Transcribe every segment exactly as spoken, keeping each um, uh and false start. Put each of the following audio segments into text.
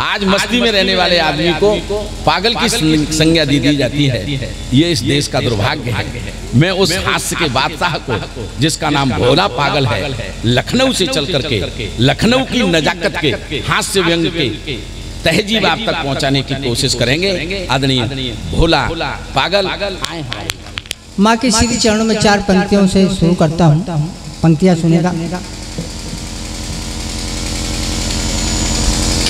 आज मस्ती में रहने वाले आदमी को पागल की संज्ञा दी दी जाती है, ये इस देश का दुर्भाग्य है। मैं उस हास्य के बादशाह को जिसका नाम भोला पागल है, लखनऊ से चल करके लखनऊ की नजाकत के हास्य व्यंग के तहजीब आप तक पहुंचाने की कोशिश करेंगे आदरणीय भोला पागल। माँ के श्री चरणों में चार पंक्तियों से शुरू करता हूँ, पंक्तियाँ सुनेगा।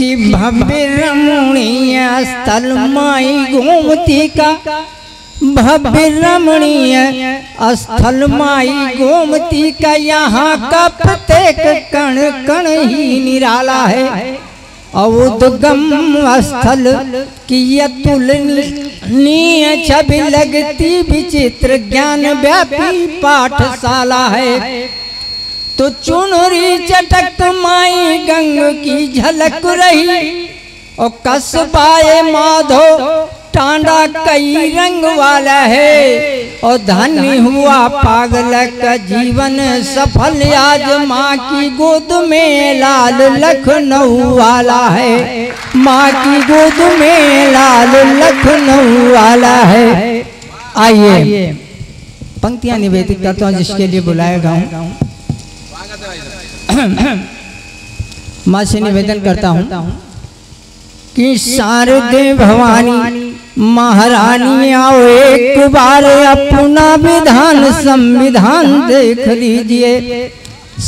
कि भव्य रमणीय स्थल माई गोमती का, भव्य रमणीय स्थल माई गोमती का, यहाँ का प्रत्येक कण कण ही निराला है। औदुगम स्थल की अतुलनीय छवि लगती विचित्र ज्ञान व्यापी पाठशाला है। तो चुनरी चटक माई गंग की झलक रही, और कसबाए माधो टांडा कई रंग वाला है। और धन्य हुआ पागल का जीवन सफल, आज माँ की गोद में लाल लखनऊ वाला है। माँ की गोद में लाल लखनऊ वाला है। आइए पंक्तियाँ निवेदित करता हूँ जिसके लिए बुलाया गया हूँ। माँ से निवेदन करता हूँ कि शारदे भवानी महारानी आओ एक बार अपना विधान संविधान देख लीजिए।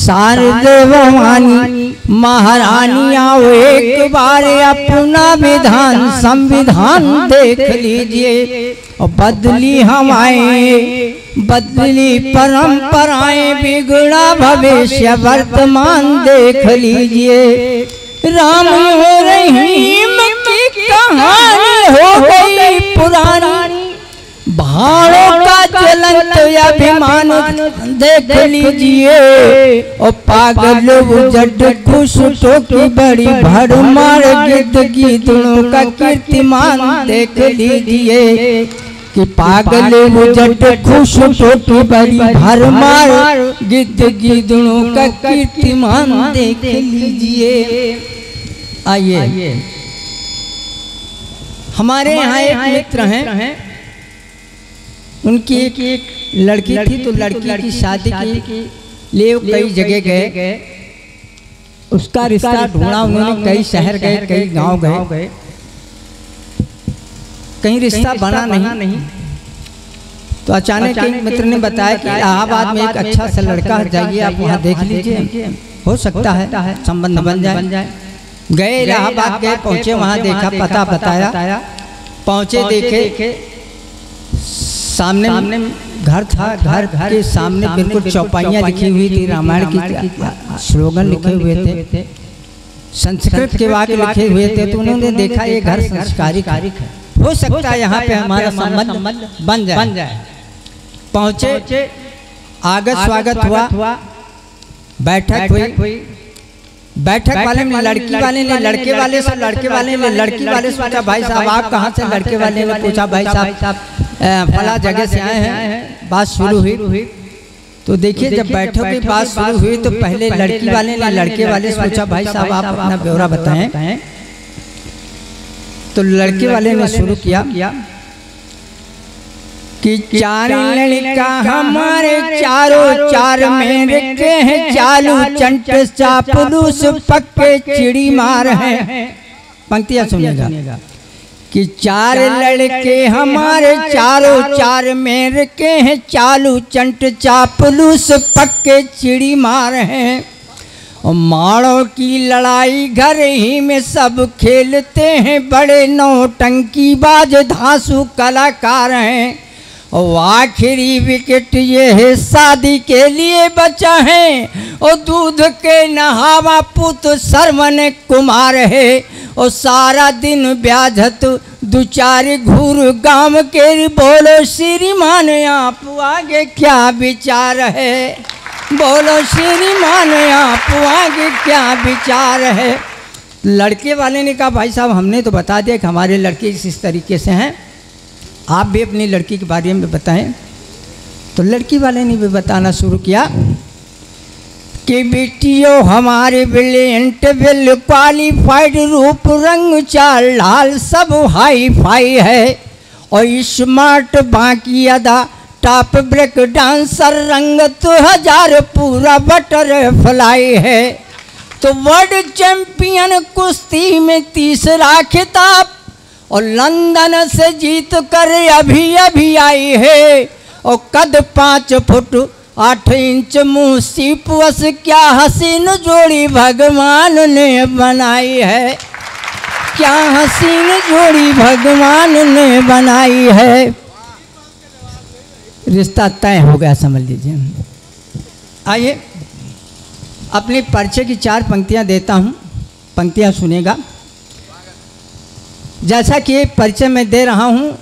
शारदे भवानी महारानी आओ एक बार अपना विधान संविधान देख लीजिए। और बदली हवाएं बदली परंपराएं, बिगड़ा भविष्य वर्तमान देख लीजिए। राम हो रहीम की कहानी हो गई पुरानी, भावों का चलन तो अभिमान देख लीजिए। और पागल उजड खुशों की बड़ी भरमार गिद्ध गीतड़ों का कीर्तिमान देख लीजिए। कि पागल उजट खुश छोटी बड़ी भरमार गिद्ध गिदड़ों का कीर्तिमान देख लीजिए। आइए हमारे यहाँ एक मित्र हैं, उनकी एक एक लड़की थी, तो लड़की की शादी के लिए कई जगह गए, उसका रिश्ता ढूंढा। उन्होंने कई शहर गए, कई गांव गए, कहीं रिश्ता बना नहीं, नहीं। तो अचानक एक मित्र ने बताया कि इलाहाबाद में एक अच्छा सा लड़का है, जाइए आप वहाँ देख लीजिए, हो सकता है संबंध बन जाए। गए इलाहाबाद गए, पहुँचे, वहाँ देखा, पता बताया, पहुँचे देखे, सामने घर था, घर घर के सामने बिल्कुल चौपाइयाँ लिखी हुई थी, रामायण की स्लोगन लिखे हुए थे, संस्कृत के वाक्य लिखे हुए थे। तो उन्होंने देखा ये घर संस्कारी है, हो सकता है यहाँ पे हमारा संबंध बन जाए बन जाए पहुँचे, आगत स्वागत हुआ, बैठक हुई। बैठक वाले में लड़की वाले ने लड़के वाले से लड़के वाले ने लड़की वाले से पूछा, भाई साहब आप कहाँ से? लड़के वाले ने पूछा, भाई साहब फला जगह से आए हैं। बात शुरू हुई, तो देखिए जब बैठक की बात शुरू हुई तो पहले लड़की वाले ने लड़के वाले से पूछा, भाई साहब आप अपना ब्यौरा बताएं। तो लड़के वाले ने शुरू किया कि चार लड़का हमारे चारों चार मेरे के हैं, चालू चंट चापलूस पक्के चिड़ी मार है। पंक्तियाँ सुनिएगा। कि चार लड़के हमारे चारों चार मेरे के हैं, चालू चंट चापलूस पक्के चिड़ी मार हैं। और माड़ों की लड़ाई घर ही में सब खेलते हैं, बड़े नौटंकी बाज धांसू कलाकार हैं। और आखिरी विकेट ये है शादी के लिए बचा है, और दूध के नहावा पुत शर्मन कुमार है। और सारा दिन ब्याजत दुचारी घूर गांव के, बोलो श्रीमान आप आगे क्या विचार है? बोलो श्रीमान आप आगे क्या विचार है? लड़के वाले ने कहा भाई साहब हमने तो बता दिया कि हमारे लड़के इस इस तरीके से हैं, आप भी अपनी लड़की के बारे में बताएं। तो लड़की वाले ने भी बताना शुरू किया कि बेटियों हमारे ब्रिलियंट विल क्वालिफाइड रूप रंग चाल लाल सब हाई फाई है और स्मार्ट बाकी अदा टॉप ब्रेक डांसर रंग तो हजार पूरा बटरफ्लाई है तो वर्ल्ड चैंपियन कुश्ती में तीसरा खिताब और लंदन से जीत कर अभी अभी आई है और कद पाँच फुट आठ इंच मुँह सीपवस क्या हसीन जोड़ी भगवान ने बनाई है, क्या हसीन जोड़ी भगवान ने बनाई है। रिश्ता तय हो गया समझ लीजिए। आइए अपने परिचय की चार पंक्तियां देता हूं, पंक्तियां सुनेगा। जैसा कि परिचय मैं दे रहा हूं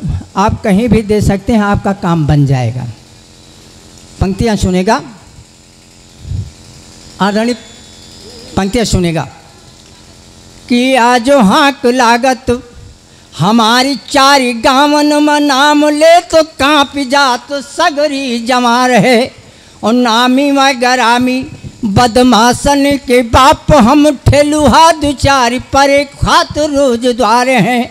आप कहीं भी दे सकते हैं, आपका काम बन जाएगा। पंक्तियां सुनेगा आदरणीय, पंक्तियां सुनेगा कि आज हाँक लागत हमारी चारी गावन में नाम ले तो काँप जात सगरी जमार है और नामी व गरामी बदमाशन के बाप हम ठेलुहा दुचारी परे खात रोज द्वार हैं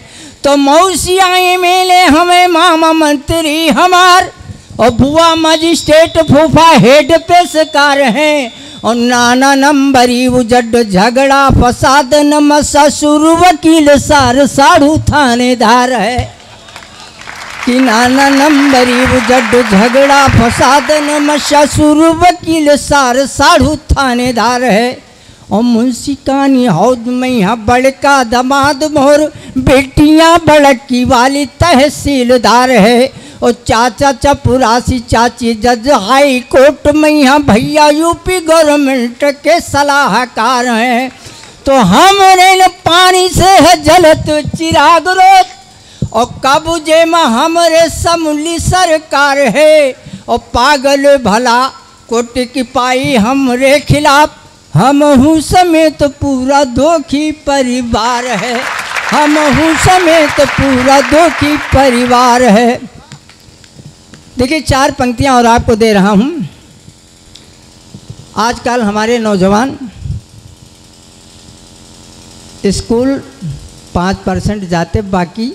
तो मौसिया मिले हमें मामा मंत्री हमार और बुआ मजिस्ट्रेट फूफा हेड पेशकार हैं और नाना नंबरी उजड झगड़ा फसाद नम ससुर वकील सार साढ़ू थानेदार है कि नाना नंबरी उजड झगड़ा फसाद नम ससुर वकील सार साढ़ू थानेदार है और मुंशी कानी हौद में यहाँ बड़का दमाद मोर बेटियाँ बड़की वाली तहसीलदार है और चाचा चपरासी चाची जज हाई कोर्ट में यहाँ भैया यूपी गवर्नमेंट के सलाहकार हैं तो हम रे पानी से है जलत चिराग रोज और काबूजे में हमरे समूली सरकार है और पागल भला कोट की पाई हमरे खिलाफ हम हूँ समेत पूरा दोखी परिवार है, हम हूँ समेत पूरा दोखी परिवार है। देखिए चार पंक्तियां और आपको दे रहा हूँ। आजकल हमारे नौजवान स्कूल पाँच परसेंट जाते, बाकी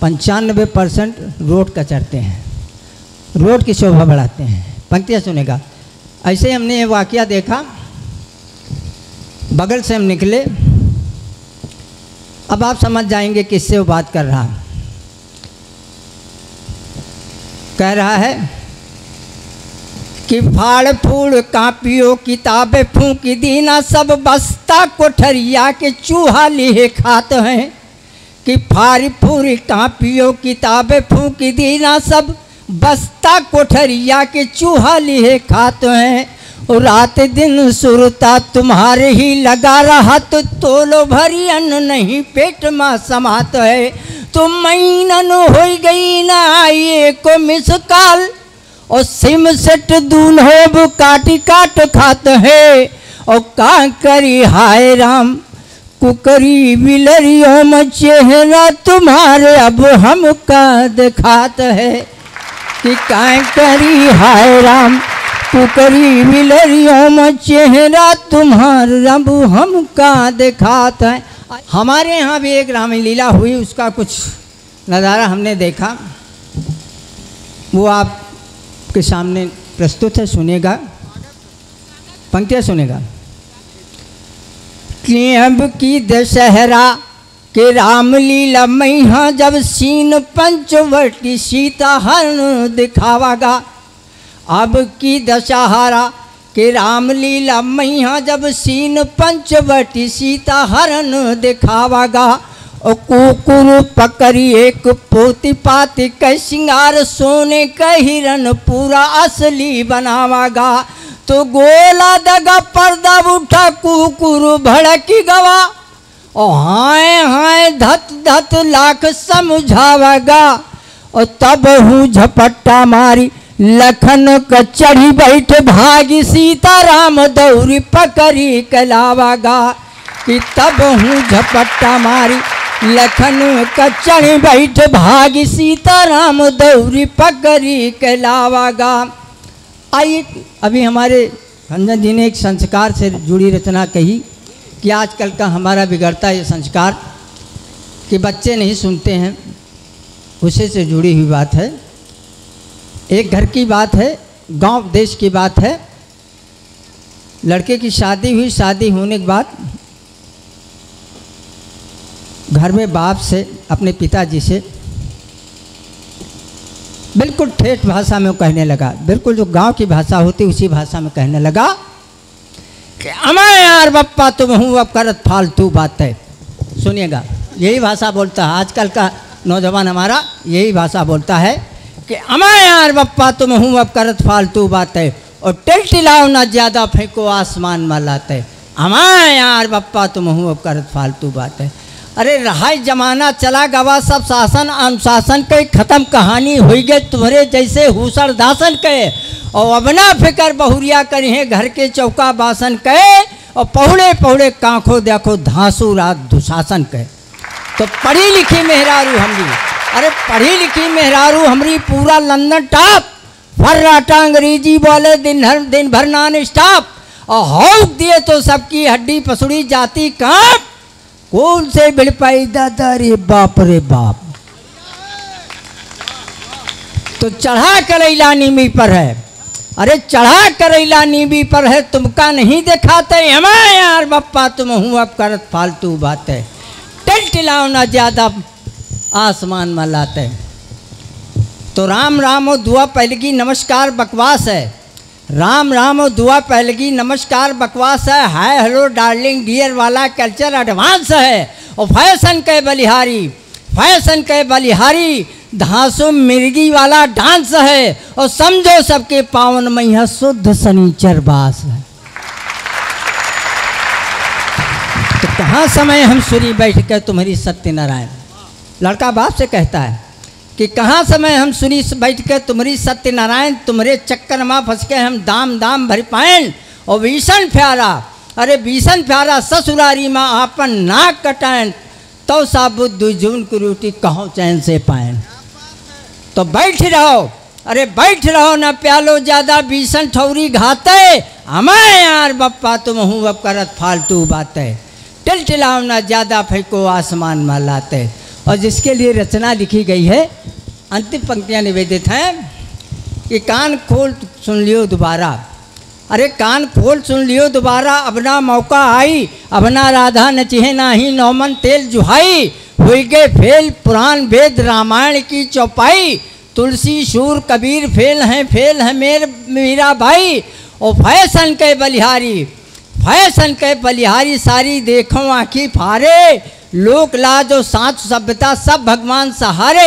पंचानवे परसेंट रोड कचरते हैं, रोड की शोभा बढ़ाते हैं। पंक्तियां सुनेगा। ऐसे हमने ये वाकया देखा, बगल से हम निकले, अब आप समझ जाएंगे किससे वो बात कर रहा है। कह रहा है कि फाड़ फूड़ कापियों किताबें फूंकी दीना सब बस्ता कोठरिया के चूहा लिए खाते हैं कि फाड़ फूड़ कापियों किताबें फूंकी दीना सब बस्ता कोठरिया के चूहा लिए खाते हैं और रात दिन सुरता तुम्हारे ही लगा रहा तो तोलो भरी अन्न नहीं पेट में समाता है तो महीना न हो गई ना आइए को मिस काल और सिम सेट दूल्हे बु काटी काट खाते हैं और का करी हाय राम कुकरी बिलरियों में चेहरा तुम्हारे अब हमका दिखात है कि का करी हाय राम कुकरी बिलरियों में चेहरा तुम्हारा अब हमका दिखात है। हमारे यहाँ भी एक रामलीला हुई, उसका कुछ नज़ारा हमने देखा, वो आपके सामने प्रस्तुत है। सुनेगा पंक्तियाँ सुनेगा कि अब की दशहरा के रामलीला मैया जब सीन पंचवटी सीता हरण दिखावागा अब की दशहरा कि रामलीला मैया जब सीन पंचवटी सीता हरण दिखावागा और कुकुर पकड़ी एक पोती पाती कई श्रृंगार सोने का हिरन पूरा असली बनावागा तो गोला दगा पर्दा उठा कुकुर भड़की गवा और हाय हाय धत धत लाख समझावागा और तब हूँ झपट्टा मारी लखन का चढ़ी बैठ भागी सीता राम दौरी पकड़ी कलावागा कि तब हूँ झपट्टा मारी लखन कचन बैठ भागी सीताराम दौरी पकड़ी कहलावा गा। आइए अभी हमारे रंजन जी ने एक संस्कार से जुड़ी रचना कही कि आजकल का हमारा बिगड़ता ये संस्कार कि बच्चे नहीं सुनते हैं, उसी से जुड़ी हुई बात है। एक घर की बात है, गांव देश की बात है। लड़के की शादी हुई, शादी होने के बाद घर में बाप से अपने पिताजी से बिल्कुल ठेठ भाषा में कहने लगा, बिल्कुल जो गांव की भाषा होती उसी भाषा में कहने लगा कि अमाय यार बप्पा तुम हूँ अब करत फालतू बात है। सुनिएगा, यही भाषा बोलता है आजकल का नौजवान हमारा, यही भाषा बोलता है कि अमाय यार बप्पा तुम हूँ अब करत फालतू बात है और टिलटिलाओ ना ज़्यादा फेंको आसमान में लात है। अमाय यार बप्पा तुम हूँ अब करत फालतू बात है। अरे रहाई जमाना चला गवा सब शासन अनुशासन के ख़त्म कहानी हुई गए तुम्हारे जैसे हुसर दासन कहे और अबना फिकर बहुरिया करे घर के चौका बासन कहे और पहुड़े पहुड़े कांखों देखो धांसू रात दुशासन कहे। तो पढ़ी लिखी मेहरारू हमरी, अरे पढ़ी लिखी मेहरारू हमरी पूरा लंदन टॉप फर्राटा अंग्रेजी बोले दिन हर दिन भर नॉन स्टॉप और हौक दिए तो सबकी हड्डी पसुड़ी जाती काँप कौन से मिल पाई दादा रे बाप रे बाप। तो चढ़ा करैला नीमी पर है, अरे चढ़ा करैला नीमी पर है तुमका नहीं दिखाते हमारे यार बप्पा तुम हूँ अब करत फालतू बात है टिलटिलाओ ना ज्यादा आसमान में लाते। तो राम राम और दुआ पहलगी नमस्कार बकवास है, राम राम और दुआ पहलगी नमस्कार बकवास है। हाय हेलो डार्लिंग डियर वाला कल्चर एडवांस है और फैशन के बलिहारी फैशन के बलिहारी धांसू मिर्गी वाला डांस है और समझो सबके पावन मैया शुद्ध शनिचर बास है। तो कहाँ समय हम सुनी बैठ कर तुम्हारी सत्यनारायण, लड़का बाप से कहता है कि कहाँ समय हम सुनी बैठ के तुम्हारी सत्यनारायण तुम्हारे चक्कर माँ फंस के हम दाम दाम भर पाएन और भीषण प्यारा अरे भीषण प्यारा ससुरारी माँ आपन नाक कटाएन तो साबुत दुजून की रोटी कहो चैन से पाएन। तो बैठ रहो, अरे बैठ रहो ना प्यालो ज़्यादा भीषण ठौरी घाते हमारे यार बप्पा तुम हूँ अब करत फालतू बात है टिलटिलाओ ना ज़्यादा फेंको आसमान में लाते। और जिसके लिए रचना लिखी गई है अंतिम पंक्तियाँ निवेदित हैं कि कान खोल सुन लियो दोबारा, अरे कान खोल सुन लियो दोबारा अपना मौका आई अपना राधा नचिहे नाही नौमन तेल जुहाई हुई गए फेल पुराण वेद रामायण की चौपाई तुलसी शूर कबीर फेल हैं फेल हैं मेर मीरा भाई और फैशन के बलिहारी फैशन के बलिहारी सारी देखो आँखी फारे लोक लाज और साँच सभ्यता सब भगवान सहारे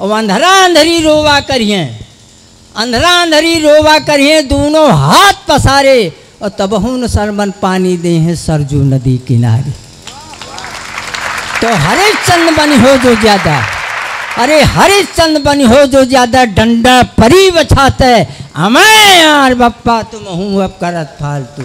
और अंधरा अंधरी रोवा करिए अंधरा अंधरी रोवा करिए दोनों हाथ पसारे और तबहुन सरमन पानी दे हैं सरजू नदी किनारे। तो हरिश्चंद बनी हो जो ज्यादा, अरे हरिश्चंद बनी हो जो ज्यादा डंडा परी बछाते हमें यार बप्पा तुम हूँ अब करत फालतू।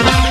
be right back.